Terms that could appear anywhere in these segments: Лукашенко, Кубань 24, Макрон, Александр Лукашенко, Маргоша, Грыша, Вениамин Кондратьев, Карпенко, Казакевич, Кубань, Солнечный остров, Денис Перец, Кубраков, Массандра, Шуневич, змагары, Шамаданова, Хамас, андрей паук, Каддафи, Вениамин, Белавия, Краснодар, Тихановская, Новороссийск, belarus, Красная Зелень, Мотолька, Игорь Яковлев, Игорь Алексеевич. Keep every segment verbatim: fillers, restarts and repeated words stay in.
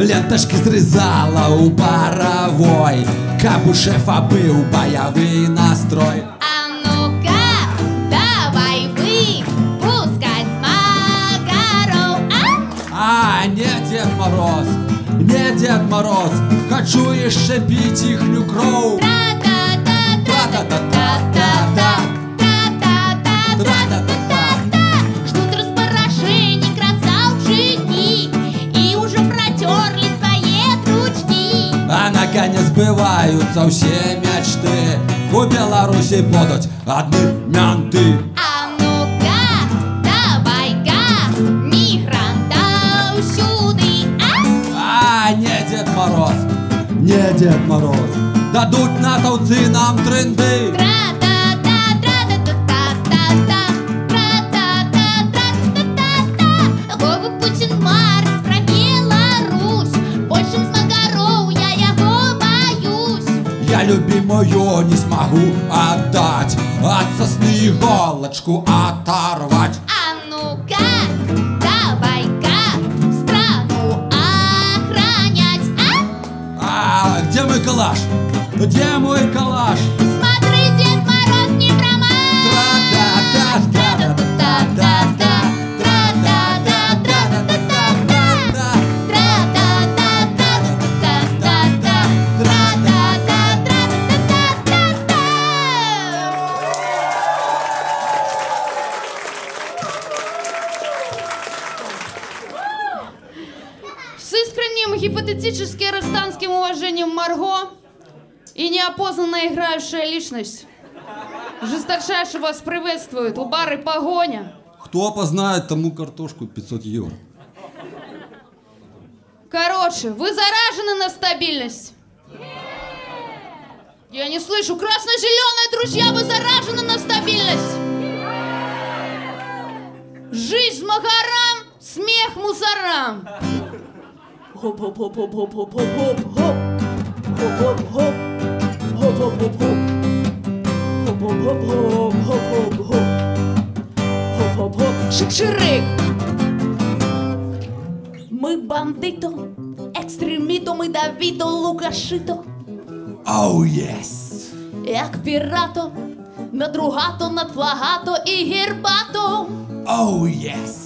Ленточки срезала у паровой, каб у шефа был боевый настрой. А ну-ка, давай выпускать змагаров, а? А, нет, Дед Мороз, нет, Дед Мороз, хочу еще пить их люкров. Наконец сбываются все мечты, у Беларуси будут одни менты. А ну-ка, давай-ка, не хрантау сюды, а? А, не Дед Мороз, не Дед Мороз, дадут натовцы нам тренды. Любимую не смогу отдать, от сосны иголочку оторвать. А ну-ка, давай-ка страну охранять, а? А где мой калаш? Где мой калаш? Смотри, Дед Мороз, не промажь! Гипотетически арстанским уважением Марго и неопознанная играющая личность жесточайше вас приветствует. У бары погоня. Кто опознает, тому картошку пятьсот евро. Короче, вы заражены на стабильность? Я не слышу. Красно-зеленые друзья, вы заражены на стабильность? Жизнь магарам, смех мусорам. Хоп-хоп-хоп-хоп-хоп-хоп-хоп-хоп. Хоп-хоп-хоп. Хоп-хоп-хоп-хоп. Хоп-хоп-хоп. Хоп-хоп-хоп. Хоп-хоп-хоп. Шик-ширик. Мы бандито, екстреміто, ми давіто, лукашито. Оу, єс. Як пірато, надругато, надфлагато і гірбато. Оу, єс.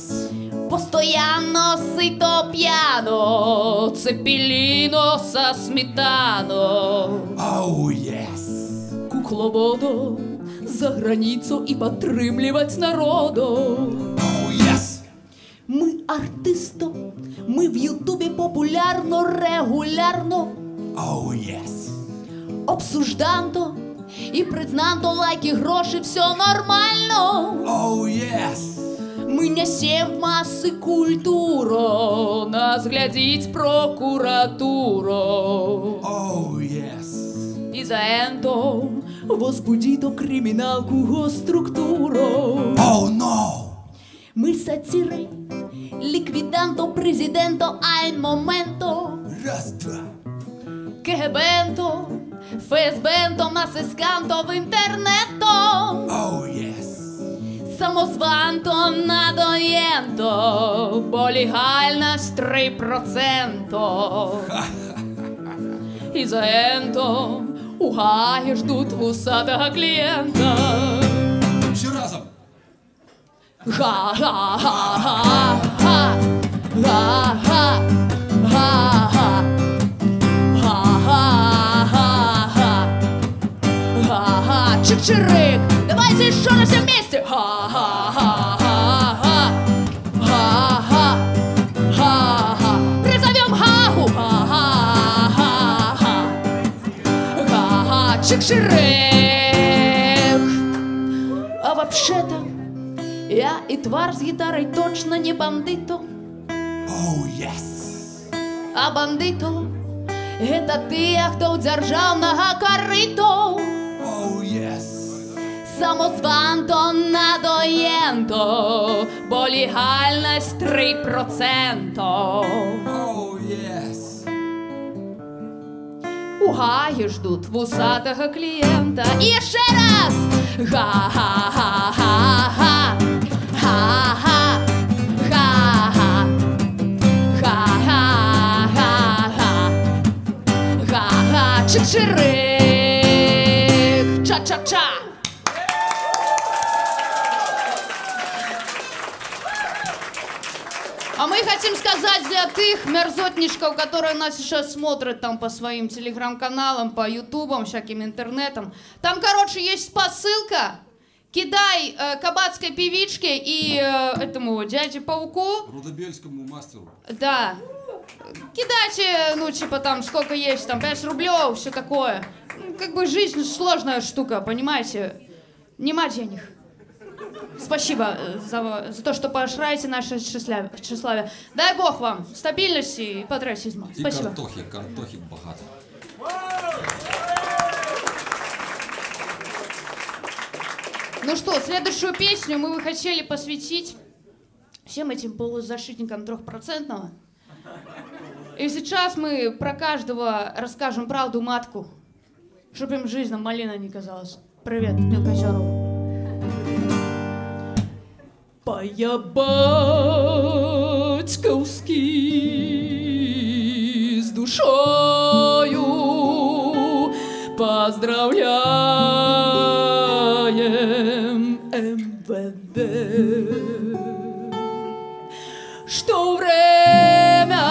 Постоянно сыто пьяно, цепелино со сметано. Оу, oh, ес! Yes. Кукловоду за границу и подтрымливать народу. Оу, oh, ес! Yes. Мы артисто, мы в ютубе популярно, регулярно. Оу, oh, ес! Yes. Обсужданто и признанто, лайки, гроши, все нормально. Оу, oh, ес! Yes. Мы несем в массы культуру, нас глядить прокуратуру. Оу, oh, ес. Yes. И за энто возбудито криминалку госструктуру. Оу, oh, но. No. Мы сатиры, ликвиданто, президенто, айн моменто. Раз, два. КГБенто, ФСБенто, нас исканто в интернето. Оу, oh, ес. Yes. Самозванто, надоєнто, бо легальність три проценто. І за енто у Гагі ждуть вусатого клієнта. Всі разом. Га-га-га-га-га. Га-га-га-га. Га-га-га-га. Га-га. Чик-чирик. Давайте еще на всем месте. Ха-ха-ха-ха-ха. Ха-ха-ха-ха. Призовем Хаху. Ха-ха-ха-ха. Ха-ха. Чик-чирик. А вообще-то я и тварь с гитарой точно не бандито. Оу, ес. А бандито это ты, кто удержал нога корыто. Оу, ес. Само svanto nadoiento, bo legalnost tri procento. Oh, yes. У Гаги ждут вусатого клиента. И еще раз! Га-ха-ха-ха-ха! Ха-ха! Ха-ха! Ха-ха-ха-ха! Га-ха! Чик-чирик! Ча-ча-ча! А мы хотим сказать для тех мерзотничков, которые нас сейчас смотрят там по своим телеграм-каналам, по ютубам, всяким интернетам. Там, короче, есть посылка. Кидай э, кабацкой певичке и э, этому дяде Пауку. Рудобельскому мастеру. Да. Кидайте, ну, типа там, сколько есть, там, пять рублей, все такое. Ну, как бы жизнь сложная штука, понимаете? Нема денег. Спасибо за, за то, что поощряете наше тщеславие. Дай бог вам стабильности и патриотизма. И спасибо. Картохи, картохи богаты. Ну что, следующую песню мы бы хотели посвятить всем этим полузащитникам трехпроцентного. И сейчас мы про каждого расскажем правду матку, чтобы им жизнь малина не казалась. Привет, мелкозеру. Пая батьковски с душою поздравляем эм вэ дэ, что время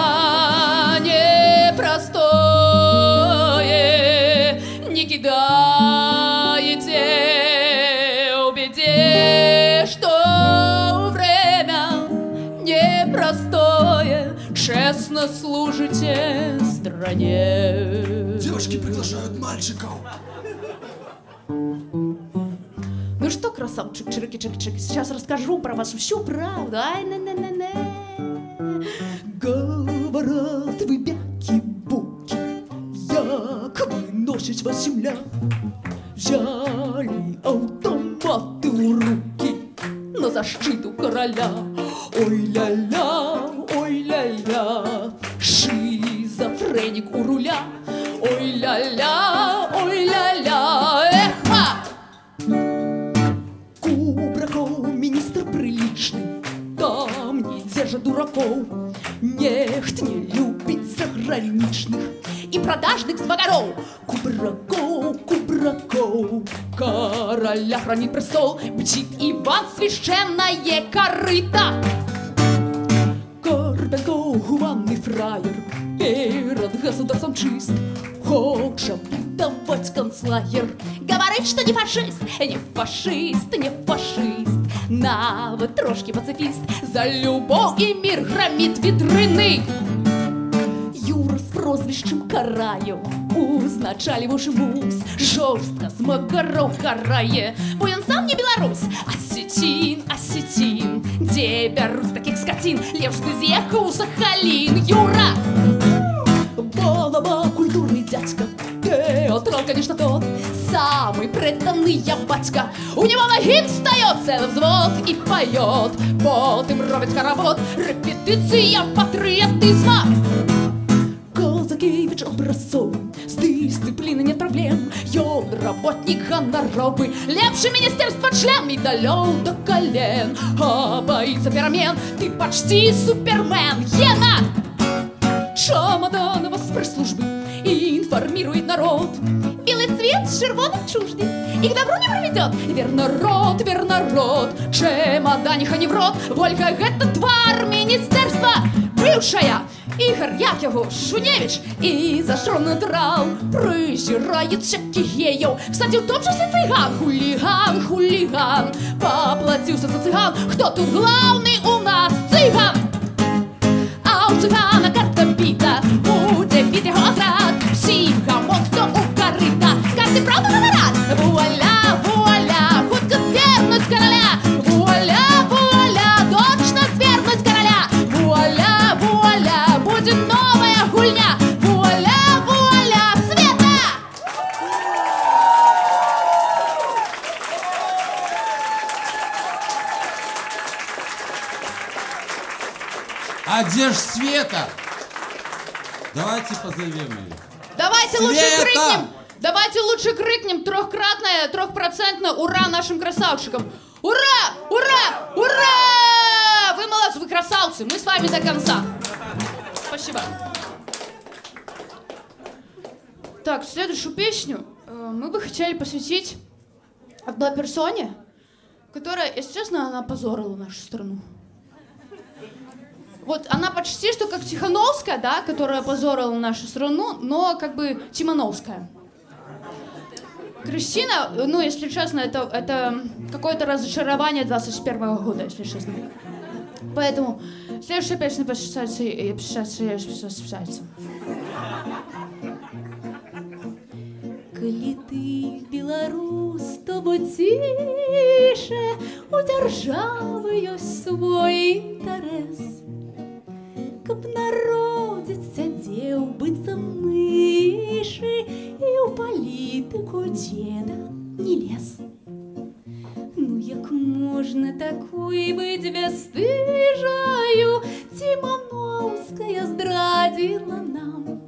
непростое, не кидаете в беде, что простое, честно служите стране. Девушки приглашают мальчиков. Ну что, красавчик, чирики-чик-чик, сейчас расскажу про вас всю правду. Ай, на-на-на-на. Говорят, вы бяки-буки, як выносить вас земля. Взяли автоматы в руки на защиту короля. Ой-ля-ля, ой-ля-ля, шизофреник у руля. Ой-ля-ля, ой-ля-ля, эхо! Кубраков, министр приличный, там не держит дураков. Нехт не любит заграничных и продажных змагаров. Кубраков, Кубраков, короля хранит престол, бдит Иван священное корыто. Карпенко гуманный фраер, перед государством чист, хочет давать концлагер. Говорит, что не фашист, не фашист, не фашист, навык трошки пацифист, за любовь и мир громит Ветрыны. Юра с прозвищем Караев, узначаливавший вуз, жестко с Макаров карае. Буй он сам не белорус, осетин, осетин, дебярус таких скотин, лев Штызьяку, Сахалин. Юра! Голова культурный дядька, театрал, конечно, тот, самый преданный я батька. У него на гимн встает целый взвод и поет, вот им робит хоровод, репетиция патриотизма. Казакевич образцов, с дисциплиной нет проблем, ёд работник хоноровый, лепший министерство член, и далёл до колен, а боится пирамен, ты почти супермен. Ена! Шамаданова с пресс-службы информирует народ, белый цвет червоным чужды и к добру не проведет. Вернород, вернород, чемоданиха не в рот, вольга это тварь министерства бывшая. Игорь Яковлев, Шуневич и зашёрный трал призирает всяких геев. Кстати, в том числе цыган, хулиган, хулиган, поплатился за цыган. Кто тут главный у нас? Цыган! А у цыгана карта бита, будет бит его отрад, психомот, кто у корыта. Карты правда говорят? Вуаля, вуаля, худко свернуть короля. Вуаля, вуаля, точно свернуть короля. Вуаля, вуаля, будет новая гульня. Вуаля, вуаля, Света! А где ж Света? Давайте позовем ее. Давайте Света! лучше крикнем, давайте лучше крикнем трехкратное, трехпроцентное ура нашим красавчикам. Ура! Ура! Ура! Вы молодцы, вы красавцы, мы с вами до конца. Спасибо. Так, следующую песню мы бы хотели посвятить одной персоне, которая, если честно, она позорила нашу страну. Вот она почти что как Тихановская, да, которая позорила нашу страну, но как бы Тимановская. Кристина, ну, если честно, это, это какое-то разочарование двадцать первого года, если честно. Поэтому следующая песня посвящается и посвящается. Коли ты белорус, то будь тише, удержав ее свой интерес. Каб народиться дел быть замыши, и у политику деда не лез. Ну, як можно такой быть бесстыжаю, Тимановская здрадила нам.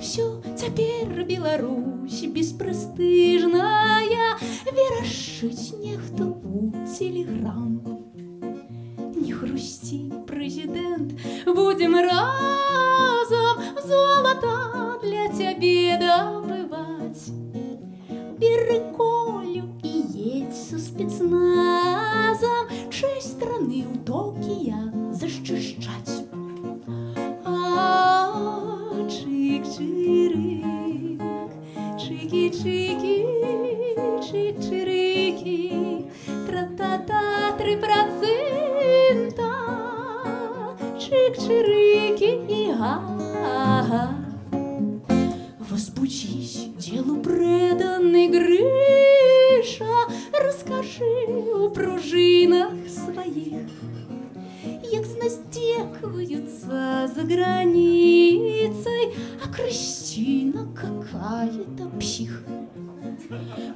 Все, теперь Беларусь беспрестижная, верошить нехто у телеграм. Не хрусти, президент, будем разом золото для тебя добывать. Бери колю и едь со спецназом, честь страны утокия защищать. Чик-чирик, чики-чики, чик-чирики, тра-та-та, три процента, чик-чирики, и-а-а-а. Возбудись, делу преданный Грыша, расскажи о пружинах своих. Як знастекаются за границей, а Кристина какая-то псих.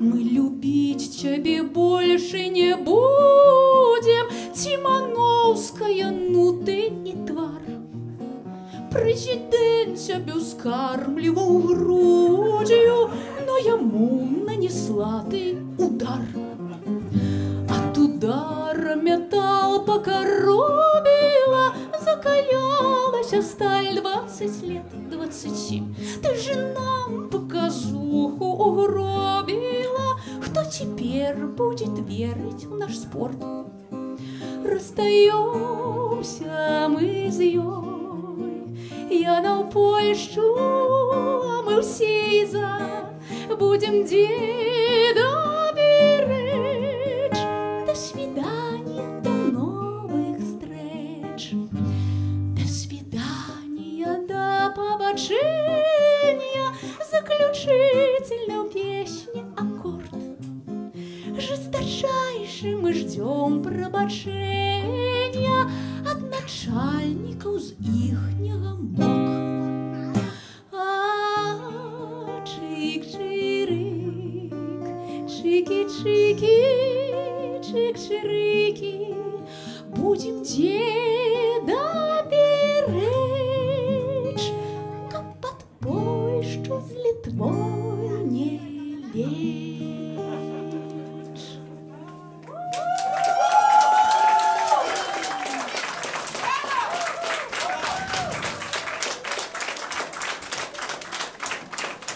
Мы любить тебе больше не будем, Тимановская, ну ты и тварь. Президент тебя скармливал грудью, но ему нанесла ты удар. От удара металл покоробила, закалялась сталь двадцать лет двадцати. Ты же нам показуху угробила, кто теперь будет верить в наш спорт? Расстаемся мы с ей, я на Польшу, а мы все за будем деда беречь. До свидания, до новых встреч. До свидания, до побачения. Заключительную песню аккорд. Жесточайше мы ждем пробачения от начальников с ихнего мог. А чик-чирик, чики-чики, чик-чирики, будем деда беречь, как под Польшу с Литвой не лечь.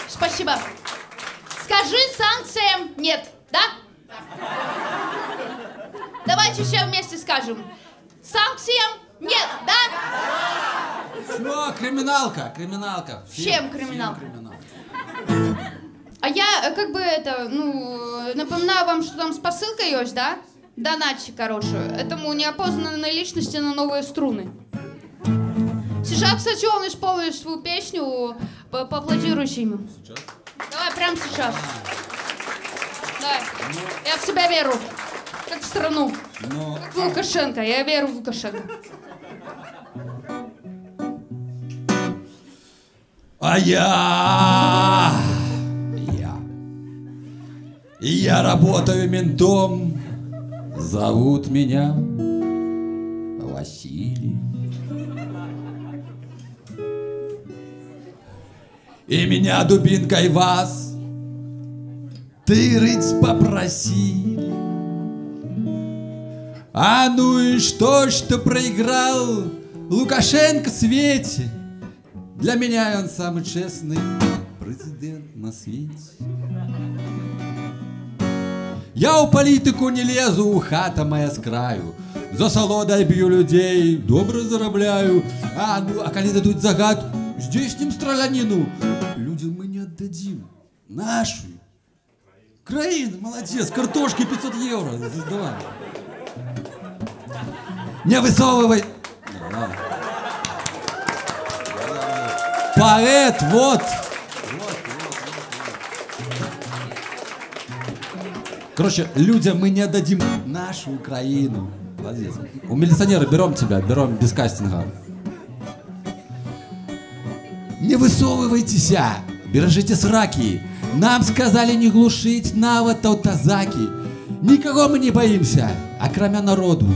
Спасибо. Скажи санкциям нет, да? Давайте все вместе скажем. Санкциям нет, да? Что, криминалка, криминалка. Всем, всем криминалка. Всем криминалка. А я как бы это, ну, напоминаю вам, что там с посылкой есть, да? Донатчик, короче. Этому неопознанной личности на новые струны. Сейчас, кстати, он исполнил свою песню, поаплодируйте ему. Сейчас? Давай, прямо сейчас. Давай. Я в себя верю. Как в страну. Но... Как в Лукашенко. Я верю в Лукашенко. А я... Я... Я работаю ментом. Зовут меня пригласили. И меня дубинкой вас тырыть попросили. А ну и что, что проиграл Лукашенко Свете? Для меня он самый честный президент на свете. Я у политику не лезу, у хата моя с краю. За солодой бью людей, добро зарабляю. А, ну, а коли дадут загад, здешним стрелянину людям мы не отдадим. Нашу. Краин, молодец, картошки пятьсот евро. Давай. Не высовывай. Поэт, вот. Короче, людям мы не отдадим нашу Украину. Молодец. У милиционера берем тебя, берем без кастинга. Не высовывайтесь, бережите сраки. Нам сказали не глушить наводов тазаки. Никого мы не боимся, а кроме народу.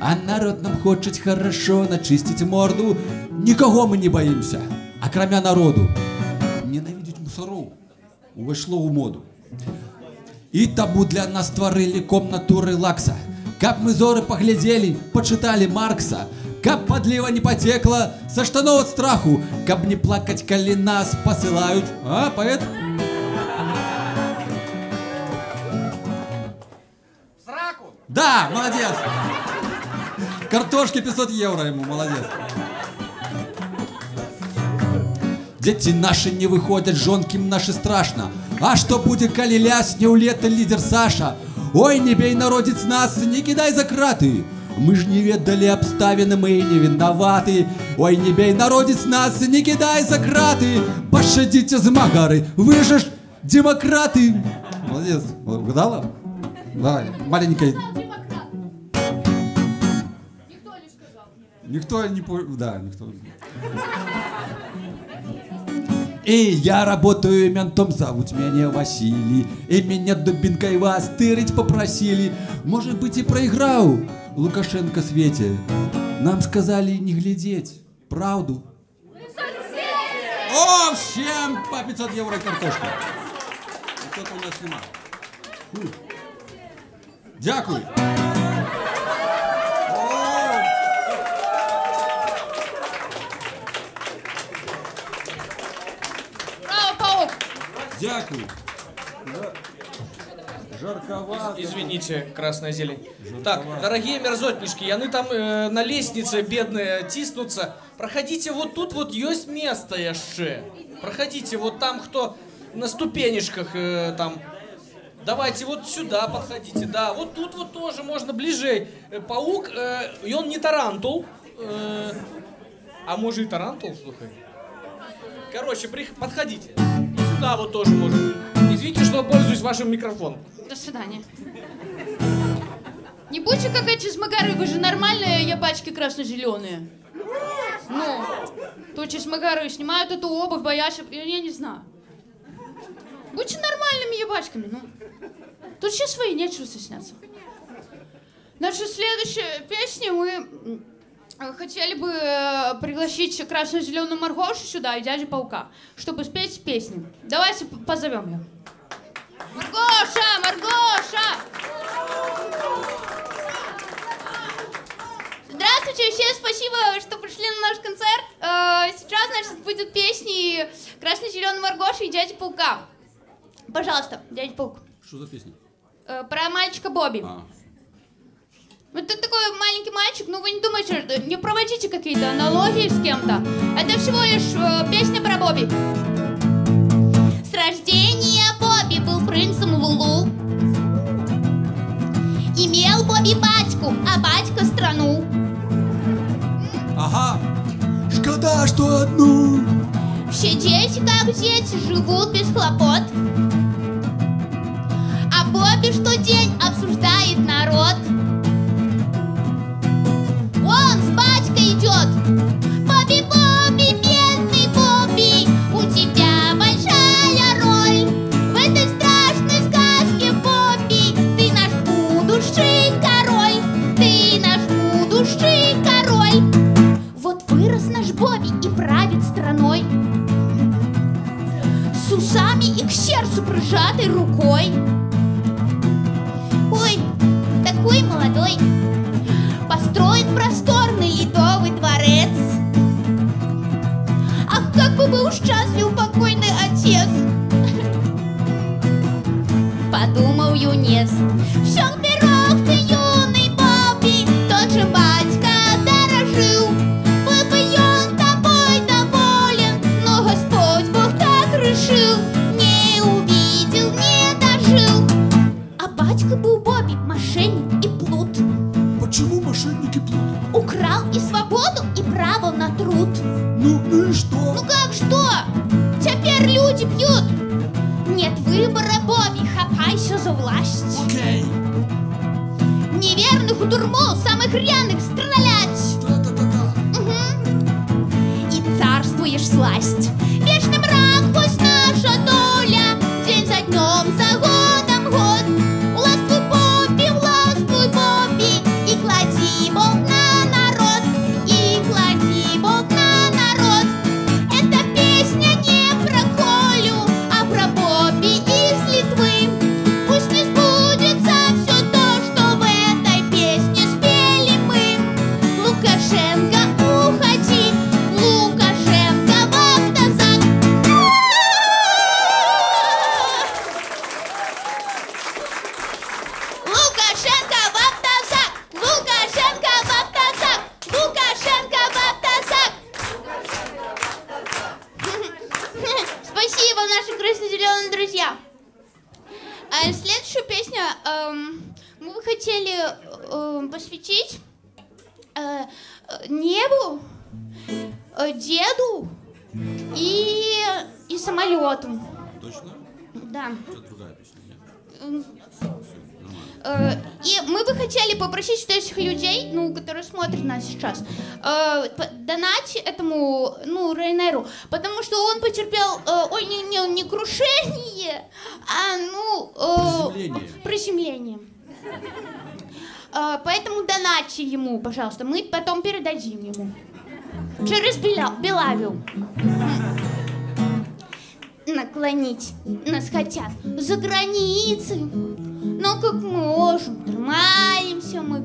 А народ нам хочет хорошо начистить морду. Никого мы не боимся, а кроме народу. Ненавидеть мусоров увошло в моду. И тому для нас творили комнату релакса. Как мы зоры поглядели, почитали Маркса. Как подлива не потекла со штанов от страху. Как не плакать, коли нас посылают. А, поэт? В сраку? Да, молодец. Картошки пятьсот евро ему, молодец. Дети наши не выходят, жонким наши страшно. А что будет, коли ляснет у лета лидер Саша? Ой, не бей, народец, нас, не кидай за краты. Мы ж не ведали обставины, мы не виноваты. Ой, не бей, народец, нас, не кидай за краты. Пощадите змагары, вы же ж демократы. Молодец, угадала? Давай, маленькая. Никто не сказал. Никто не понял, да, никто. И я работаю ментом, зовут меня Василий. И меня дубинкой вас тырить попросили. Может быть, и проиграл Лукашенко Свете. Нам сказали не глядеть правду. О, всем по пятьсот евро картошка. Кто-то у нас снимал. Дякую. Дякую. Жарковато. Извините, Красная Зелень. Жарковато. Так, дорогие мерзотнички, яны там э, на лестнице бедные тиснутся. Проходите вот тут, вот есть место еще. Проходите вот там, кто на ступенечках э, там. Давайте вот сюда подходите, да. Вот тут вот тоже можно ближе. Паук, э, и он не тарантул. Э, а может и тарантул, слушай. Короче, подходите. Да, вот тоже можно. Извините, что пользуюсь вашим микрофоном. До свидания. Не будьте как эти змагары, вы же нормальные ябачки красно-зеленые. Ну, то че змагары снимают эту обувь, боясь, я не знаю. Будьте нормальными ябачками, ну. Тут все свои, нечего стесняться. Наша следующая песня, мы хотели бы пригласить красно-зеленую Маргошу сюда и дядю Паука, чтобы спеть песню. Давайте позовем ее. Маргоша, Маргоша! Здравствуйте, всем спасибо, что пришли на наш концерт. Сейчас, значит, будет песни красно-зеленой Маргоши и дяди Паука. Пожалуйста, дядя Паук. Что за песня? Про мальчика Бобби. А. Вот ты такой маленький мальчик, ну вы не думайте, не проводите какие-то аналогии с кем-то. Это всего лишь э, песня про Бобби. С рождения Бобби был принцем Лулу. Имел Бобби батьку, а батька страну. Ага, шкода, что одну. Все дети, как дети, живут без хлопот. А Бобби что день обсуждает народ. Он с батькой идет. Бобби, Бобби, бедный Бобби, у тебя большая роль. В этой страшной сказке, Бобби, ты наш будущий король. Ты наш будущий король. сжатой рукой. Ой, такой молодой, построит просторный ледовый дворец. Ах, как бы был счастлив покойный отец, подумал юнец. Все вперед к юной бабе, тот же батька дорожил. Был бы он тобой доволен, но Господь Бог так решил. Не увидел, не дожил. А батька был Бобби мошенник и плут. Почему мошенник и плут? Украл и свободу, и право на труд. Ну, ну и что? Ну как что? Теперь люди пьют. Нет выбора, Бобби, хапайся за власть. Окей. Неверных в дурму, самых рьяных стрелять. Да-да-да-да. Угу. И царствуешь сласть. Вечный мрак, пусть наша доля, день за днем, за годом год. Властвуй, Бобби, властвуй, Бобби, и клади Бог на народ, и клади Бог на народ. Эта песня не про Колю, а про Бобби из Литвы. Пусть не сбудется все то, что в этой песне спели мы. Лукашенко, уходи, Лукашенко, в автозак. Лукашенко в автозак! Лукашенко в автозак! Лукашенко в автозак! Спасибо, наши красно-зеленые друзья. А следующую песню эм, мы бы хотели эм, посвятить э, э, небу, э, деду и, и самолету. Точно? Да. Что другая песня? Нет? Эм, э, И мы бы хотели попросить следующих людей, ну, которые смотрят нас сейчас, э, по- донать этому, ну, Рейнеру, потому что он потерпел, э, ой, не, не, не крушение, а, ну, э, Приземление. приземление. Э, поэтому донатьте ему, пожалуйста, мы потом передадим ему. Через Бела- Белавию. Наклонить нас хотят за границы, но как мы можем, тормаемся мы.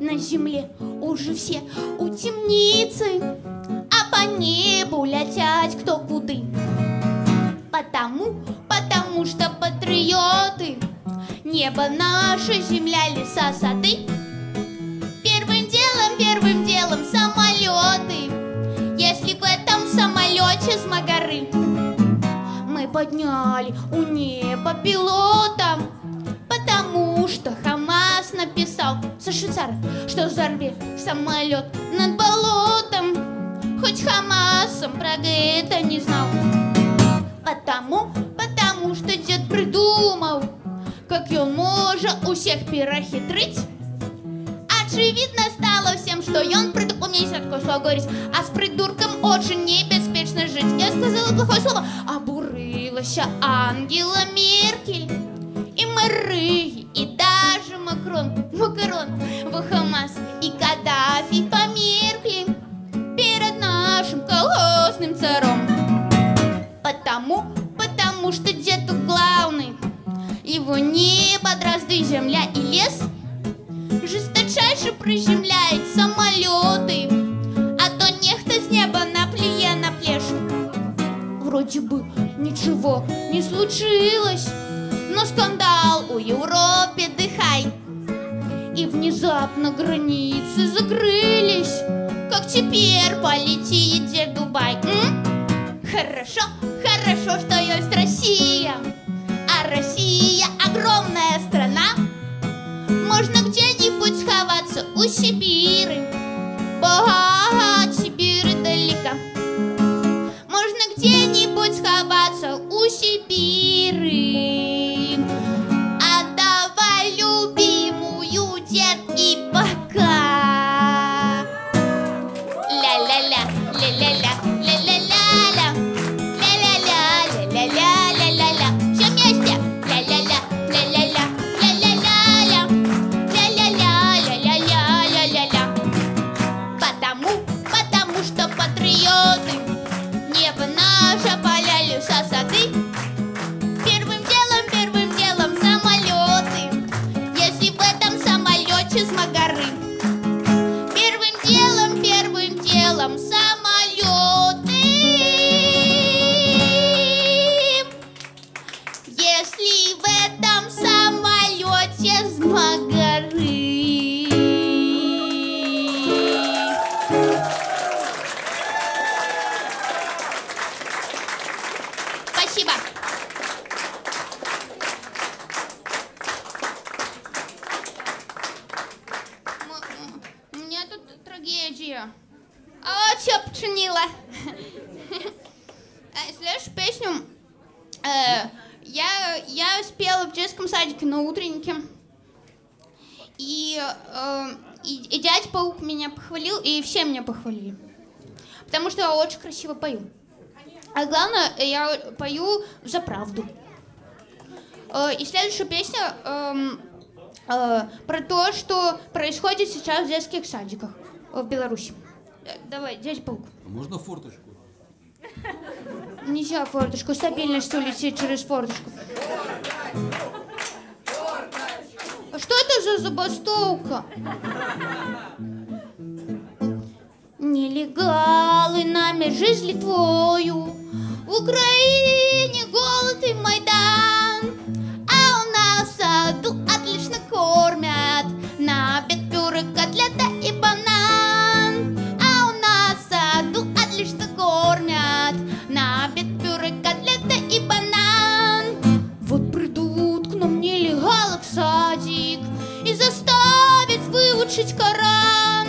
На земле уже все у темницы, а по небу летят кто куды. Потому, потому что патриоты, небо наше, земля, леса, сады. Первым делом, первым делом самолеты. Если в этом самолете змагары мы подняли у неба пилота, потому что Хамас написал со Швейцара, что взорвет самолет над болотом, хоть Хамасом про это не знал. Потому, потому что дед придумал, как он может у всех перехитрить. Очевидно стало всем, что он придумал. У меня есть такое слово говорить, а с придурком очень небеспечно жить. Я сказала плохое слово, обурылась Ангела Меркель, и Марыги, и даже Макрон, Макарон, Бахамас и Каддафи померкли перед нашим колхозным царом. Потому, потому что дед главный, его небо, дрозды, земля и лес, жесточайше приземляет самолеты, а то нехто с неба наплюя на плешь. Вроде бы ничего не случилось, но скандал у Европе дыхай. И внезапно границы закрылись, как теперь полетит дед Дубай. М? Хорошо, хорошо, что есть Россия, а Россия огромная страна. Можно где-нибудь сховаться у Сибири, бога от Сибири далека. Можно где-нибудь сховаться у Сибири. Отдавай любимую, дед, и пока. Ля-ля-ля, ля-ля-ля, ля-ля-ля-ля. Ля-ля-ля, ля-ля-ля-ля-ля. Все вместе. Ля-ля-ля, ля-ля-ля, ля-ля-ля-ля. Ля-ля-ля, ля-ля-ля-ля-ля. Потому это трагедия. А что починила? Следующую песню я спела в детском садике на утреннике. И дядя Паук меня похвалил, и все меня похвалили. Потому что я очень красиво пою. А главное, я пою за правду. И следующая песня про то, что происходит сейчас в детских садиках в Беларуси. Давай, дядя Паук. Можно форточку? Нельзя форточку, стабильность улетит через форточку. Что это за забастовка? Нелегалы нами жизнь Литвою, в Украине голод и Майдан, а у нас в саду отлично кормят на обед пюре, котлета и банан. А у нас в саду отлично кормят на обед пюре, котлета и банан. Вот придут к нам нелегалы в садик и заставят выучить Коран.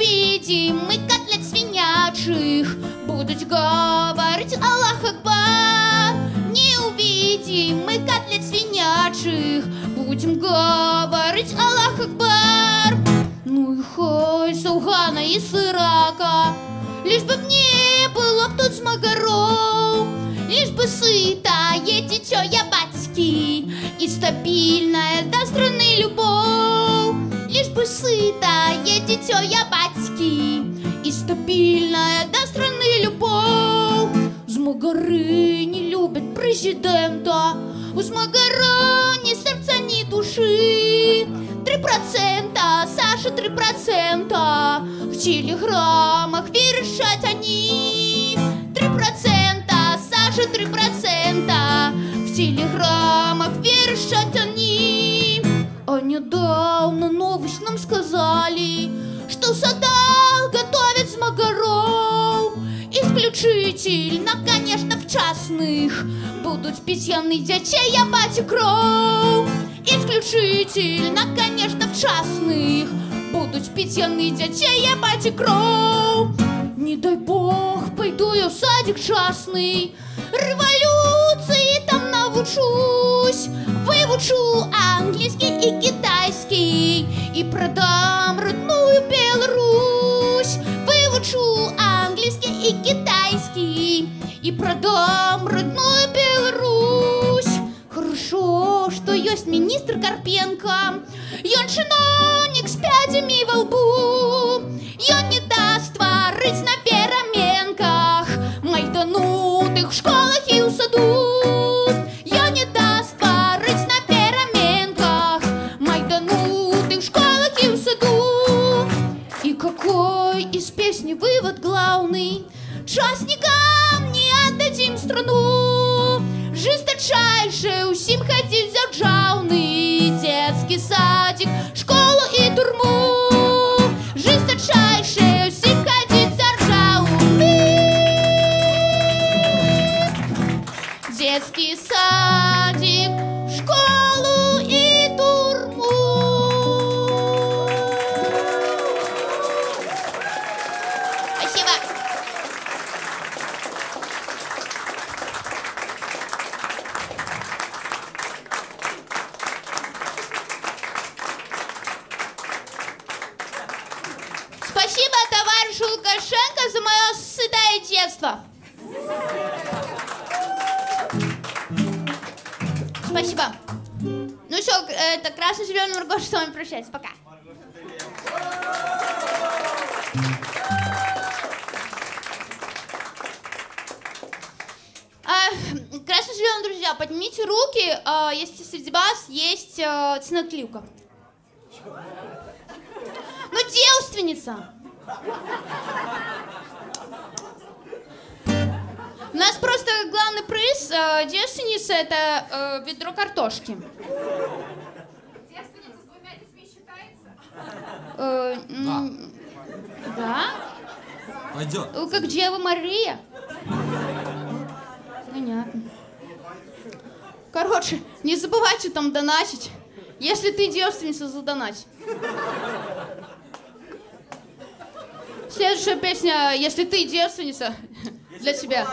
Увидим мы котлет свинячьих, будут говорить Аллах Акбар. Не увидим мы котлет свинячьих, будем говорить Аллах Акбар. Ну и хай саугана и сырака, лишь бы мне было б тут змагаров, лишь бы сытое дитё я батьки и стабильная до страны любовь. Лишь бы сытое дитё я батьки и стабильная до страны любовь. Змагары не любят президента, у змагара ни сердца, ни души. Три процента, Саша, три процента, в телеграммах верещат они. Три процента, Саша, три процента, в телеграммах верещат они. А недавно новость нам сказали, что в садах готовят змагаров. Исключительно, конечно, в частных будут пить явные детей, я бать и кров. Исключительно, конечно, в частных будут пить явные детей, я бать и кров. Не дай бог, пойду я в садик частный, революции там научусь. Выучу английский и китайский и продам родную Беларусь. Выучу английский и китайский и продам родную Беларусь. Хорошо, что есть министр Карпенко, ён чиновник с пядями во лбу. Ён не даст творить на пераменках майданутых в школах и у саду. Ён не даст творить на пераменках майданутых в школах и у саду. И какой из песни вывод главный? Частникам не отдадим страну. Жесточайше усим ходить за джауны, детский садик, школу и тюрьму. Жесточайше всем ходить за ржавыми. Детский садик, школу и тюрьму. Спасибо. Спасибо товарищу Лукашенко за мое сытое детство. Спасибо. Ну все, это Красная Зелень, Маргоша с вами прощается. Пока. Красная Зелень, друзья, поднимите руки, если среди вас есть ценоклюка. Ну, девственница. У нас просто главный приз э, девственница — это э, ведро картошки. Девственница с двумя детьми считается? Э, да. Да? Пойдет. Ну, как Дева Мария. Понятно. Короче, не забывайте там донатить, если ты девственница, задонать. Следующая песня «Если ты девственница» для себя.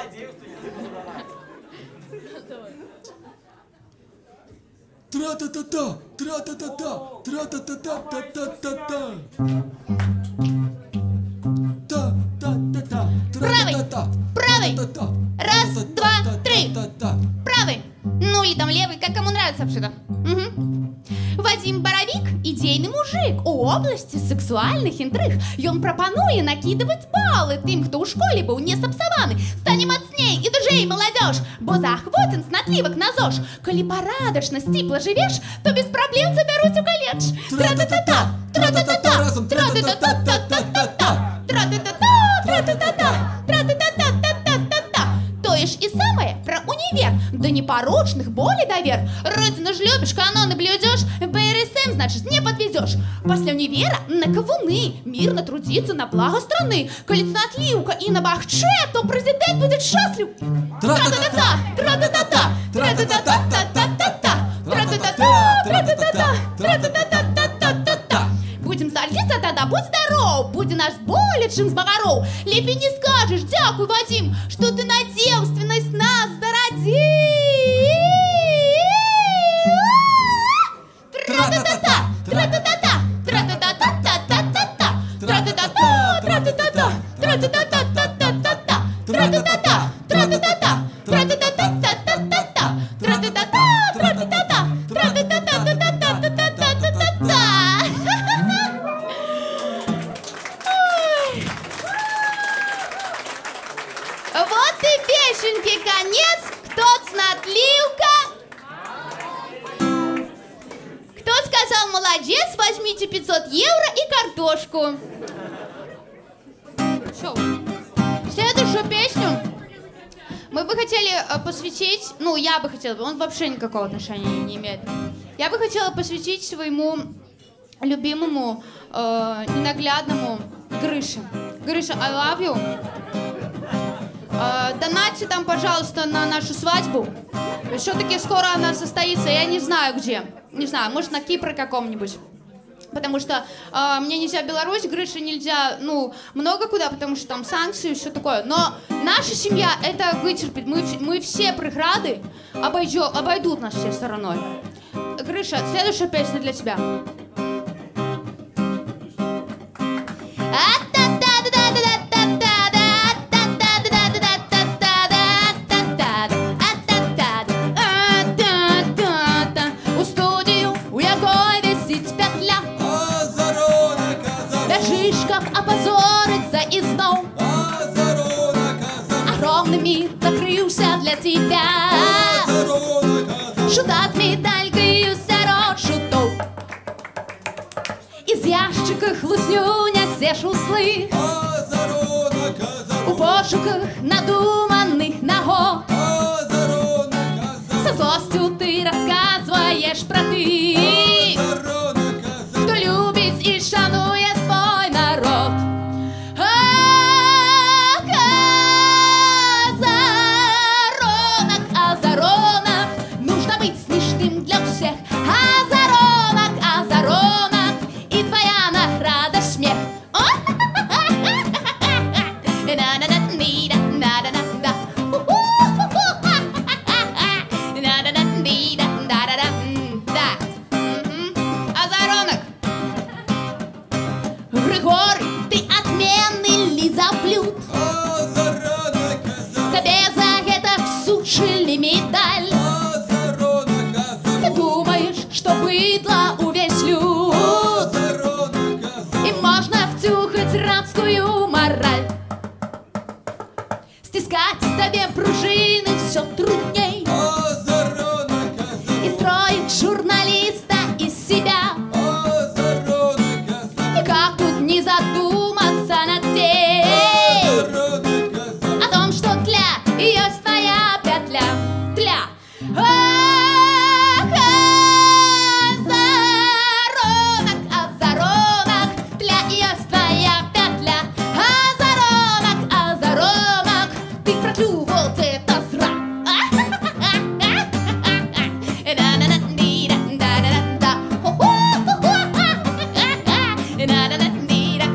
Тра-та-та-та, тра-та-та-та, тра-та-та-та, та-та-та-та. Та-та-та-та, тра-та-та-та. Правый, правый. Раз, два, три. Правый. Ну или там левый, как кому нравится вообще-то. Угу. Вадим Боровик — идейный мужик у области сексуальных интриг. И он пропонует накидывать баллы тем, кто у школе был не сапсованы. Станем отсней и дружей молодежь. Бо заохвотен с натливок на ЗОЖ. Коли порадочно стипло живешь, то без проблем заберусь у колледж. Тра-та-та-та, тра-та-та-та, разом, тра-та-та-та-та-та-та-та, тра-та-та-та, тра-та-та-та, тра-та-та-та-та-та-та-та. То есть и самое про универ. Да непорочных боли довер. Родину ж любишь, каноны блюдешь, БРСМ, значит, не подведешь. После универа на ковуны мирно трудиться на благо страны. Колец на отливка и на бахче, то президент будет счастлив. Тра-та-та-та, тра-та-та-та, тра-та-та-та-та-та-та-та, тра-та-та-та, тра-та-та-та, тра-та-та-та-та-та-та-та. Будем садиться, да-да, будь здоров, будь наш более чем змагаров. Лепи не скажешь, дякую, Вадим, что ты на девственность нас зародил. Ну, я бы хотела, он вообще никакого отношения не имеет. Я бы хотела посвятить своему любимому, э, ненаглядному Грыше. Грыша, I love you. Э, донатьте там, пожалуйста, на нашу свадьбу. Все-таки скоро она состоится, я не знаю где. Не знаю, может, на Кипре каком-нибудь. Потому что э, мне нельзя в Беларусь, Грыше нельзя, ну, много куда, потому что там санкции и все такое. Но наша семья это вытерпит. Мы, мы все преграды обойдем, обойдут нас всей стороной. Грыша, следующая песня для тебя. Для тебя шута с медалькой сорок шутов. Из ящика хлыснюня все шуслы у пошуках надуманных наго. Со злостью ты рассказываешь про ты, кто любит и шанует свой народ.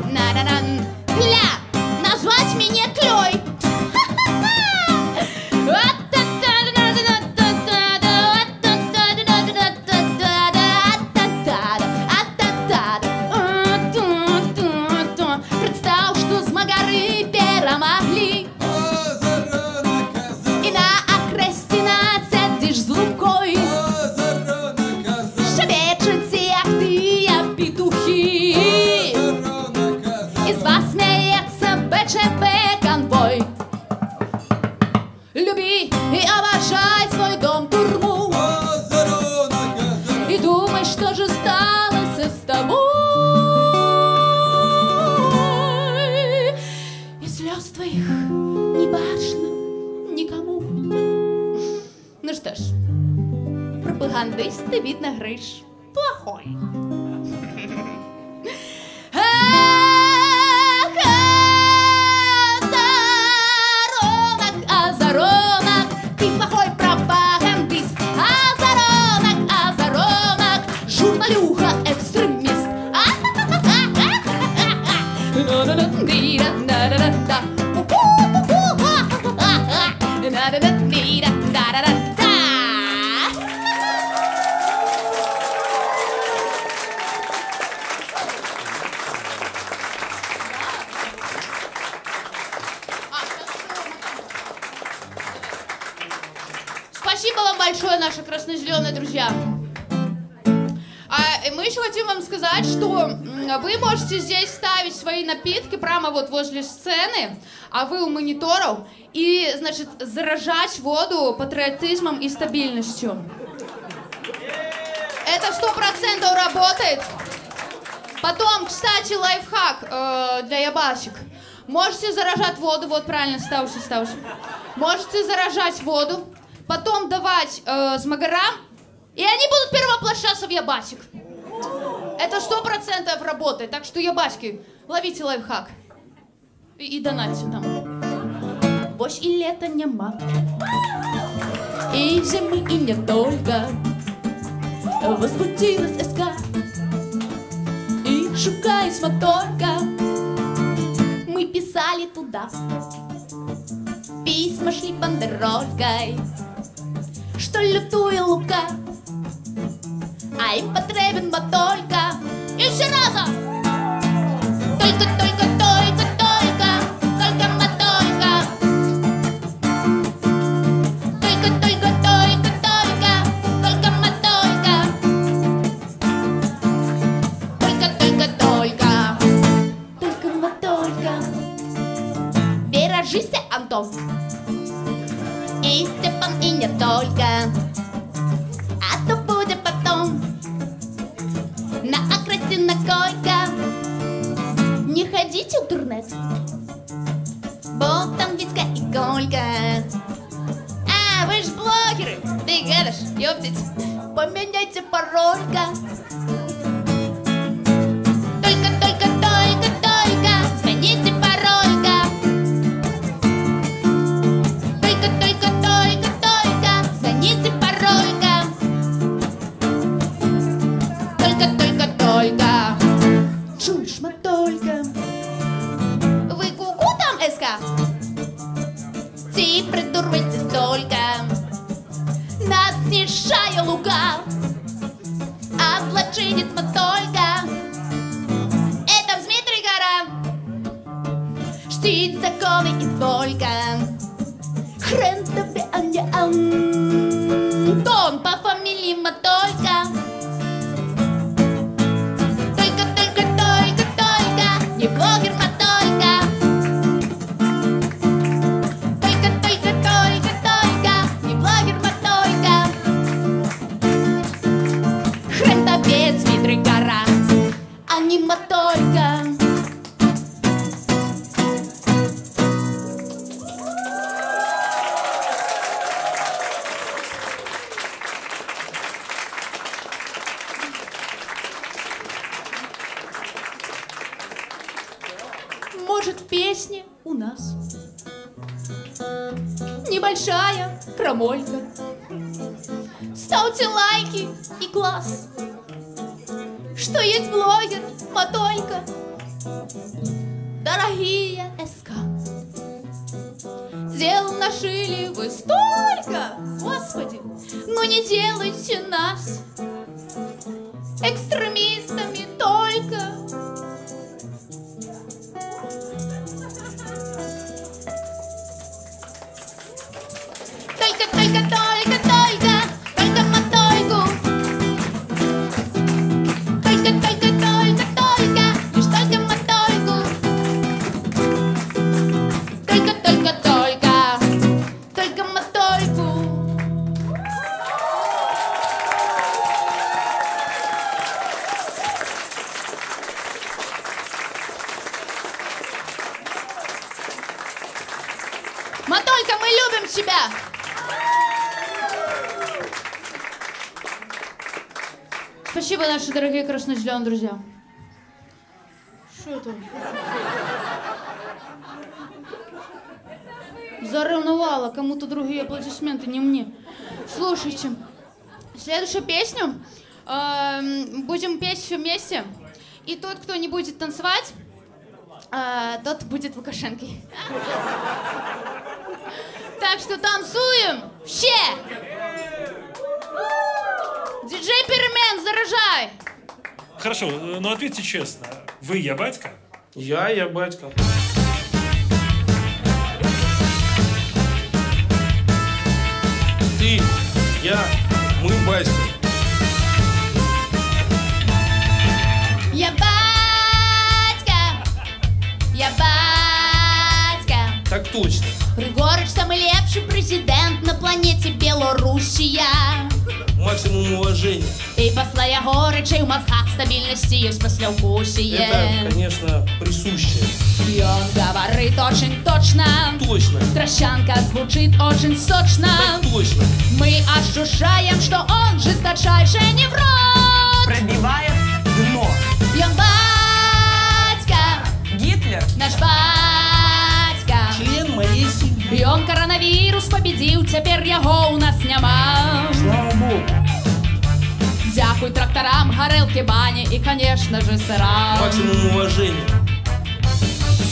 Nada. Ландыш, ты, видно, Грыш, плохой. Озоронок, озоронок, ты плохой пропагандист. Озоронок, озоронок, журналюха, экстремист. Спасибо вам большое, наши красно-зеленые друзья. А мы еще хотим вам сказать, что вы можете здесь ставить свои напитки прямо вот возле сцены, а вы у мониторов, и, значит, заражать воду патриотизмом и стабильностью. Это сто процентов работает. Потом, кстати, лайфхак э, для ябасик. Можете заражать воду, вот правильно, ставьте, ставьте. Можете заражать воду, потом давать э, змагарам, и они будут первооплощаться в ябасик. Это сто процентов работает, так что, ябаськи, ловите лайфхак. И, и донатьте нам. Вось и лета нема, и зимы, и не только. Возбудилась СК, и шукаясь моторка. Мы писали туда, письма шли бандеролькой, что лютуя лука, ай, потребен мотолька. И все разом! Только, только, только, только, только мотолька. Только, только, только, только, только мотолька. Только, только, только, только мотолька. Бережися, Антон. И Степан, и не только. А то будет потом. На окрасе, на койках не ходите в турнет, бо там Витька и Голька. А, вы ж блогеры, ты говоришь, ёптить. Поменяйте паролька. Только, только, только, только, звоните паролька. Только, только, только, только, звоните паролька. Только, только, только. Чушь, мотолька. Вы ку-ку там, СК? Ты придурывайте столько. Нас снижая лука, а злочинец мотолька. Это Дмитрий Гора. Штить законы и только. Хрен тебе, а не Антон по фамилии мотолька. Ставьте лайки и класс, что есть блогер, мотолька. Дорогие СК, дел нашили вы столько, Господи, ну не делайте нас экстремистами только. Мотолька, мы любим тебя! Спасибо, наши дорогие красно-зеленые друзья. Что это? Заревновала, кому-то другие аплодисменты, не мне. Слушайте, следующую песню э, будем петь все вместе. И тот, кто не будет танцевать, э, тот будет Лукашенкой. Так что танцуем все! Диджей Перемен, заряжай! Хорошо, но ответьте честно. Вы я батька? Я я батька. Ты, я, мы батьки. Я батька, я батька. Так точно. Григорыч самый лепший президент на планете Белоруссия. Максимум уважения. Ты посла Ягорыча, в мозгах стабильности есть послевкусие. Это, конечно, присуще. И он говорит очень точно. Точно. Трощанка звучит очень сочно. Так точно. Мы ощущаем, что он жесточайший неврот. Пробивает дно. И он батька. Гитлер. Наш батька. Член моей семьи. И он коронавирус победил, теперь его у нас нема. Слава Богу. Дякую тракторам, горелки, бани и, конечно же, сырам. Максимум уважения.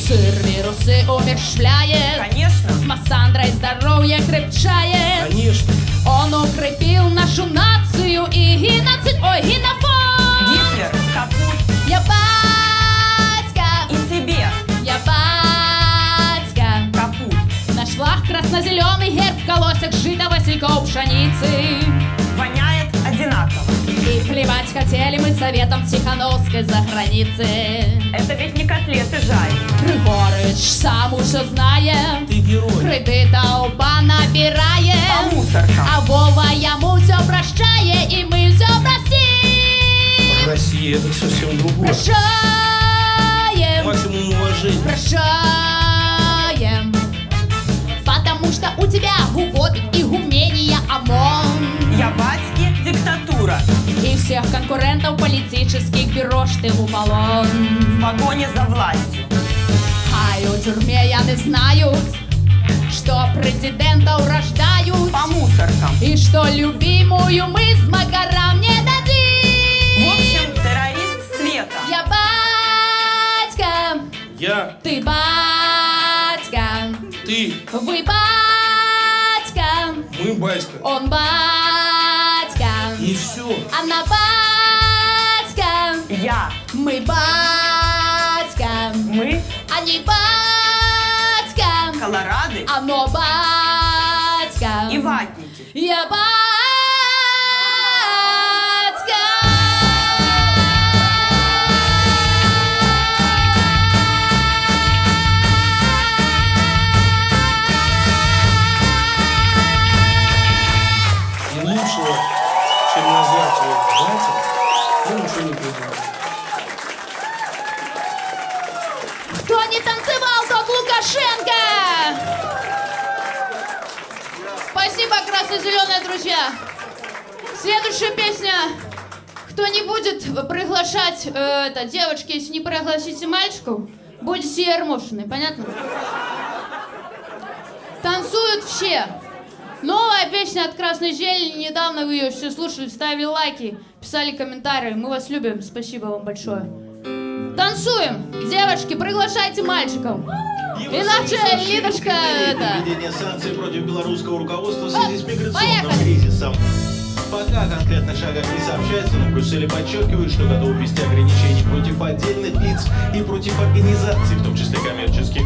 Сыр вирусы умерщвляет. Конечно. С Массандрой здоровье крепчает. Конечно. Он укрепил нашу нацию и геноцид, ой, генофон. Гитлер, капут. Я батька. И тебе. Я батька. Капут. Наш флаг красно-зеленый, герб в колосях, жито, васильков, пшеницы. Воняет одинаково. И плевать хотели мы советом Тихановской за границей. Это ведь не котлеты жаль. Григорыч сам уже знает. Ты герой. Крыты толпа набирает. А мусорка. А Вова ему все прощает, и мы все простим. Россия это совсем другое. Прощаем. Максимум уважения. Прощаем. Потому что у тебя гуготы и гумения ОМОН. Я батьки диктатура. И всех конкурентов политических берешь ты в уполон. В погоне за властью. Хай, у тюрьме я не знаю, что президентов рождают. По мусоркам. И что любимую мы змагарам не дадим. В общем, террорист света. Я батька. Я. Ты батька. Ты. Вы батька. Мы батька. Он батька. И все. Она батька. Я. Мы батька. Мы. Они батька. Колорады. Оно батька. И ватники. Я батька. Кто не танцевал, тот Лукашенко! Спасибо, красно-зеленые друзья! Следующая песня. Кто не будет приглашать э, это, девочки, если не пригласите мальчиков, будете ермошины, понятно? Танцуют все. Новая песня от Красной Зелени. Недавно вы ее все слушали, ставили лайки, писали комментарии. Мы вас любим. Спасибо вам большое. Танцуем! Девочки, приглашайте мальчиков. Иначе Лидочка... Введение санкций против белорусского руководства в связи с миграционным кризисом. Пока о конкретных шагах не сообщается, но в Брюсселе подчеркивают, что готовы ввести ограничения против отдельных лиц и против организаций, в том числе коммерческих.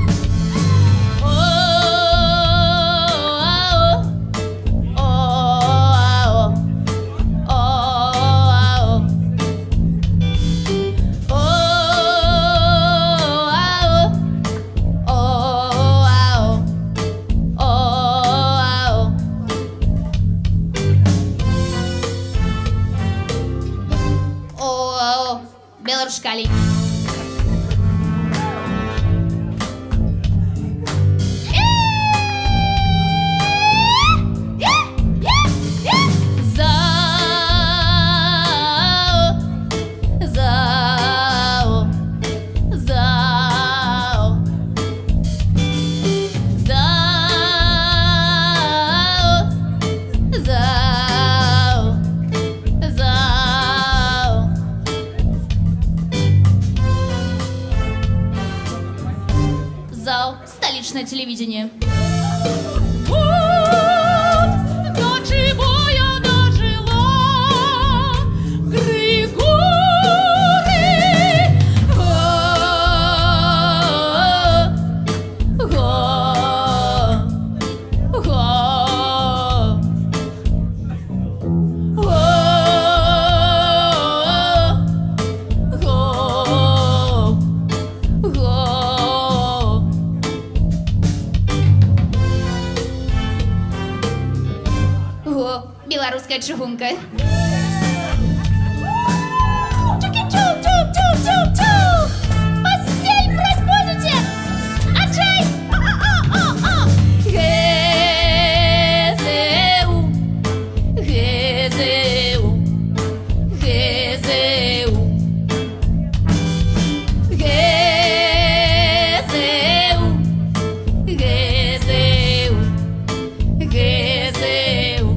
Белорушкали. За зал, столичное телевидение. Белорусская чугунка. Постель разбудите! Отжай! Гезеу, Гезеу, Гезеу, Гезеу, Гезеу, Гезеу.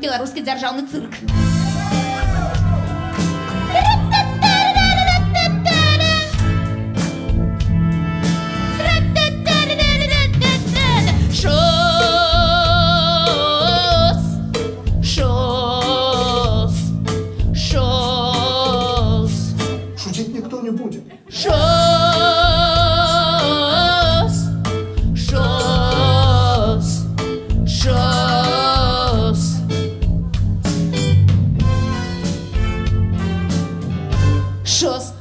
Белорусский державный цирк. Шутить никто не будет.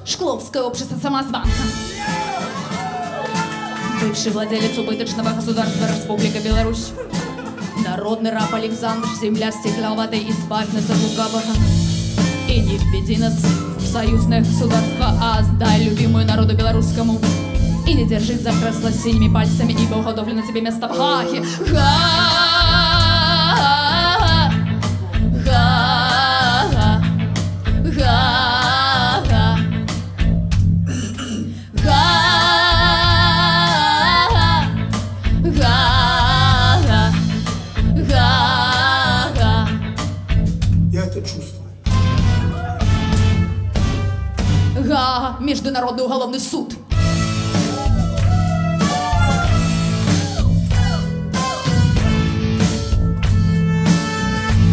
Шкловское общество самозванца. Бывший владелец убыточного государства Республика Беларусь. Народный раб Александр, земля стекловатой, избавь нас от лукавого. И не введи нас в союзное государство, а сдай любимую народу белорусскому. И не держи за кресло синими пальцами, ибо уготовлено тебе место в Хахе. Ха-ха-ха. Ха-ха. Ха-ха. Гаага, Международный уголовный суд.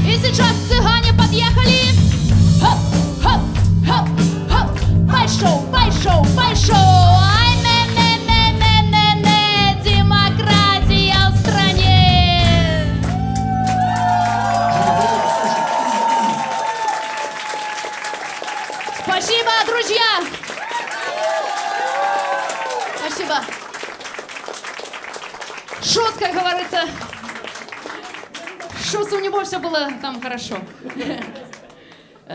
И сейчас цыгане подъехали. Хоп, хоп, хоп, хоп. Пошел, пошел, пошел. Ай, не-не-не-не-не-не. Демократия в стране. Спасибо, друзья. Спасибо. Шос, как говорится. Шос, у него все было там хорошо.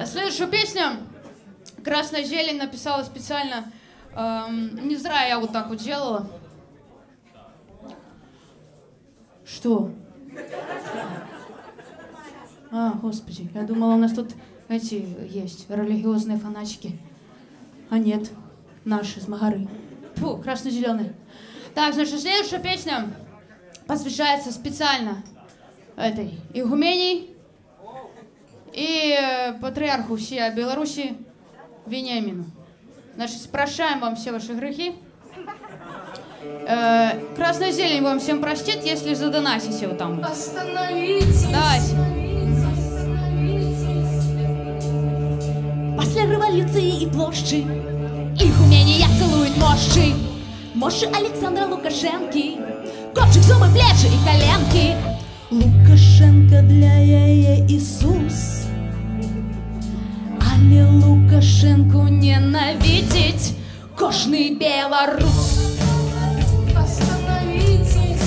Следующую песню «Красная зелень» написала специально. Эм, не зря я вот так вот делала. Что? А, господи, я думала, у нас тут эти есть религиозные фанатики. А нет, наши змагары. Фу, красно-зеленый. Так, значит, следующая песня посвящается специально этой игумении и патриарху всей Беларуси Вениамину. Значит, спрошаем вам все ваши грехи. Э, Красная зелень вам всем простит, если задонатите вот там. Остановитесь! Давайте. После революции и площади их умения целуют мощи. Мощи Александра Лукашенки, копчик, зубы, плечи и коленки. Лукашенко для яя Иисус, але Лукашенку ненавидеть кожный белорус. Остановитесь.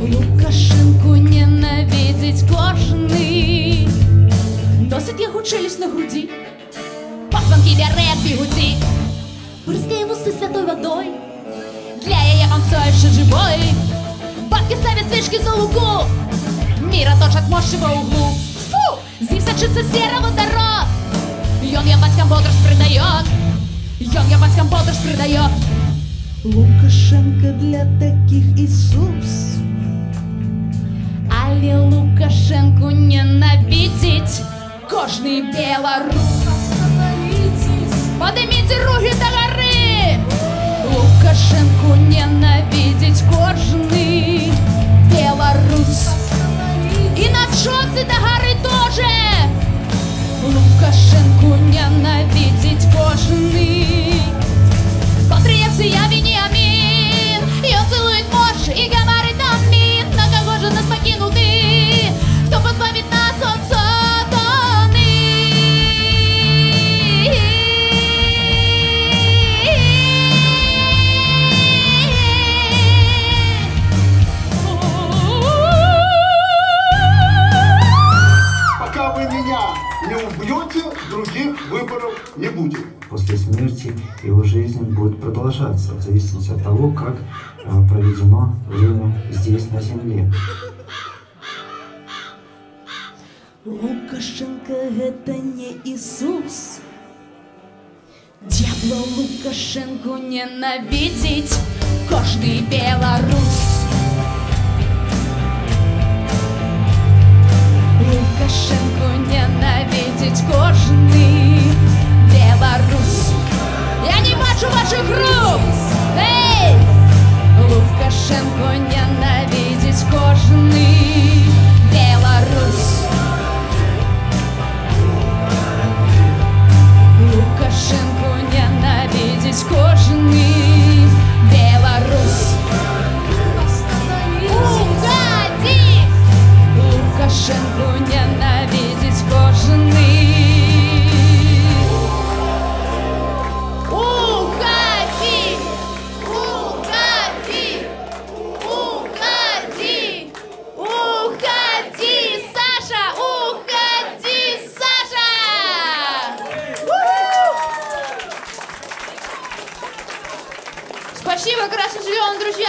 Лукашенку ненавидеть кожный. Носит его челюсть на груди, позвонки вярят бегути. Брызгай в усы святой водой, для яя он все еще живой. Бабки ставят свечки за лугу, мира точат мощи во углу. Фу! Здесь сочится сероводород, и он я батькам бодрость придает. И он я батькам бодрость придает. Лукашенко для таких Иисус, але Лукашенку ненавидеть кожный белорус. поднимите руки до горы. Лукашенку ненавидеть кожны. Беларусь. И на чосы до горы тоже. Лукашенку ненавидеть кожны. Патриарх я Вениамин. Ее целует муж и говорит нам мин. На кого же нас покинул ты? Кто позбавит нас от сатаны? Пока вы меня не убьете, других выборов не будет. После смерти его жизнь будет продолжаться, в зависимости от того, как проведено время здесь, на земле. Лукашенко это не Иисус. Дьявола Лукашенку ненавидеть каждый белорус. Лукашенку ненавидеть каждый белорус. Я не бачу ваших рук! Эй! Лукашенку ненавидеть каждый белорус. Лукашенку ненавидеть кожаный белорус. Угоди! Лукашенку ненавидеть кожаный. Угоди! Угоди! Угоди! Уходи, Саша! Уходи, Саша! Спасибо, красно-зеленым, друзья.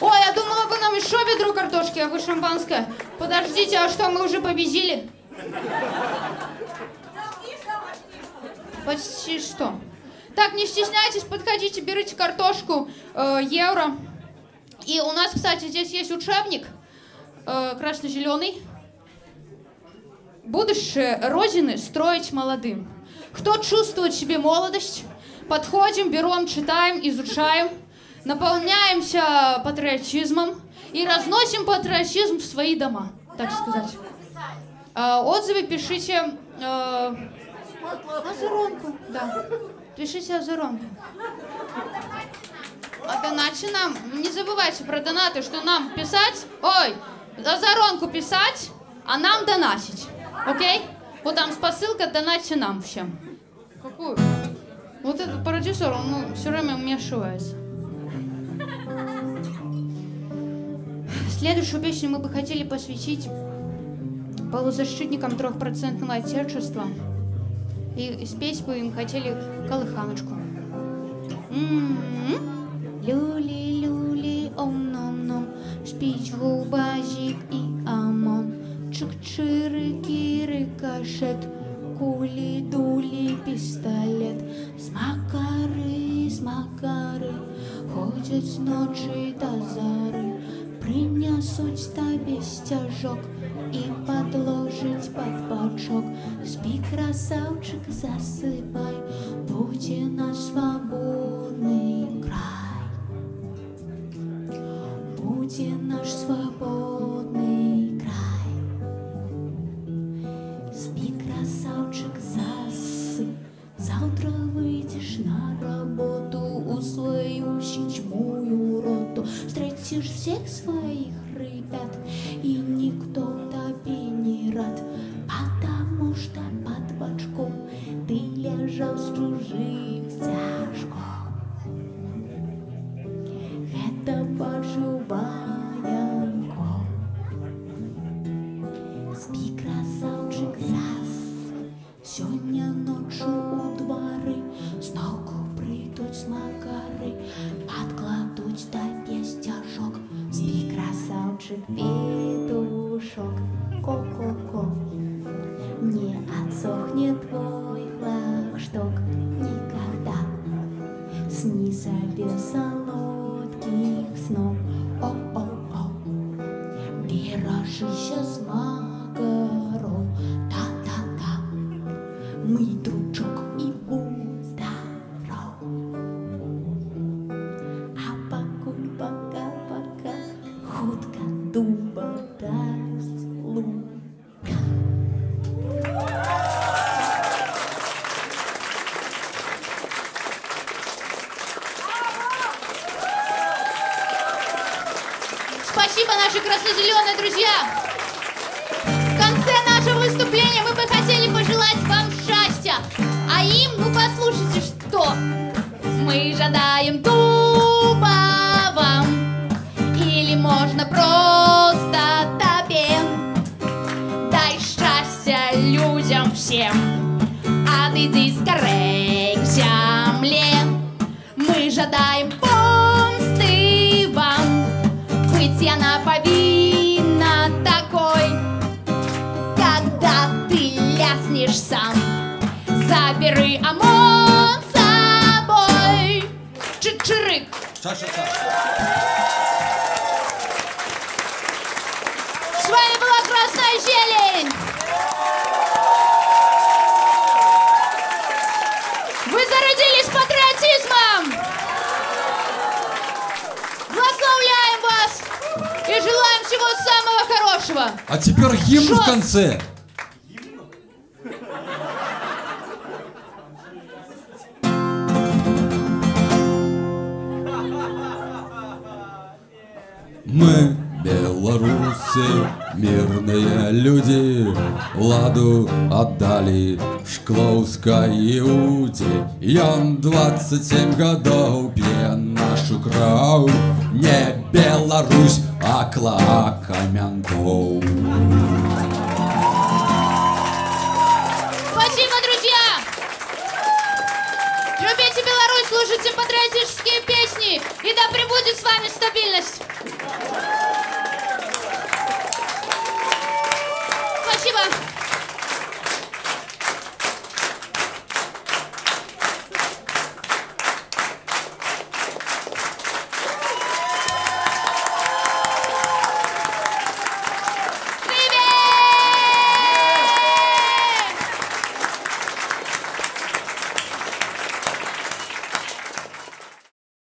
Ой, я думала, вы нам еще ведро картошки, а вы шампанское. Подождите, а что, мы уже победили? Почти что. Так, не стесняйтесь, подходите, берите картошку, э, евро. И у нас, кстати, здесь есть учебник, э, красно-зеленый. Будущее Родины строить молодым. Кто чувствует в себе молодость, подходим, берем, читаем, изучаем. Наполняемся патриотизмом и разносим патриотизм в свои дома, так сказать. А, отзывы пишите а... озоронку, да. Пишите озоронку. А донати нам, не забывайте про донаты, что нам писать, ой, озоронку писать, а нам донатить, окей? Вот там посылка, донати нам всем. Какую? Вот этот продюсер, он все время вмешивается. Следующую песню мы бы хотели посвятить полузащитникам трехпроцентного отечества. И спеть бы им хотели колыханочку. Люли-люли, ом-ном-ном, спичку, базик и ОМОН. Чик-чирыки, рикошет, кули-дули, пистолет. Змагары, змагары, ходят с ночи до зары. Принесуть тебе стяжок и подложить под бочок. Спи, красавчик, засыпай, буди наш свободный край. Буди наш свободный край. Спи, красавчик, засыпай, завтра выйдешь на работу у свою щенячью роту. Встретишь всех своих ребят, и никто тебе не рад, потому что под бочком ты лежал с чужим стяжком. Это поживая ком. Спи, красавчик, зас, сегодня ночью у дворы с ног придут змагары, подкладут тебе стяжок. Спи, красавчик, петушок, ко-ко-ко. Не отсохнет твой флагшток никогда. Сни себе солодких снов, о-о-о. Пирожище с макарон, та-та-та. Мы дружок и будь, да. наши красно-зеленые друзья! В конце нашего выступления мы бы хотели пожелать вам счастья, а им, ну послушайте, что мы жадаем тупо вам, или можно просто тебе, дай счастья людям всем, а ты иди скорей к земле, мы жадаем помсты вам, быть я на повинна такой, когда ты ляснешь сам, забери ОМОН с собой. Чик-чирык. С вами была Красная Зелень. Вы зародились патриотизмом. Благословляем вас и желаем всего самого хорошего. А теперь гимн Шо? в конце. Мы, белорусы, мирные люди, ладу отдали шкловской Иуде. Ён двадцать семь годов пьян нашу крау, не Беларусь, а Клакамянгоу.